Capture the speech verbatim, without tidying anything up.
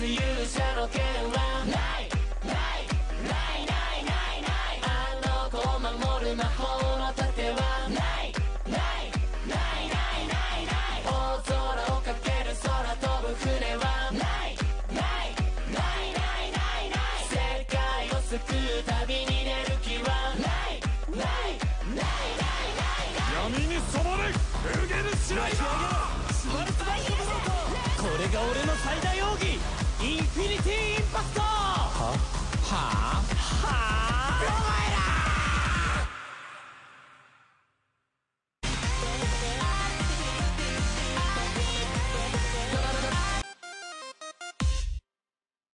to you to settle, get around. Night, night, night, night, night, night. I know go my motor, my whole lot of the round. Night, night, night, night, night, night. Oh, Zora, oh, Kakeru, Zora, Tobu, Kune, round. Night, night, night, night, night, night. Sekai o sukuu tabi ni deru ki round. Night, night, night, night, night, night. Yami ni sobare, fugeru shinai da! これが俺の最大奥義インフィニティインパクトははあ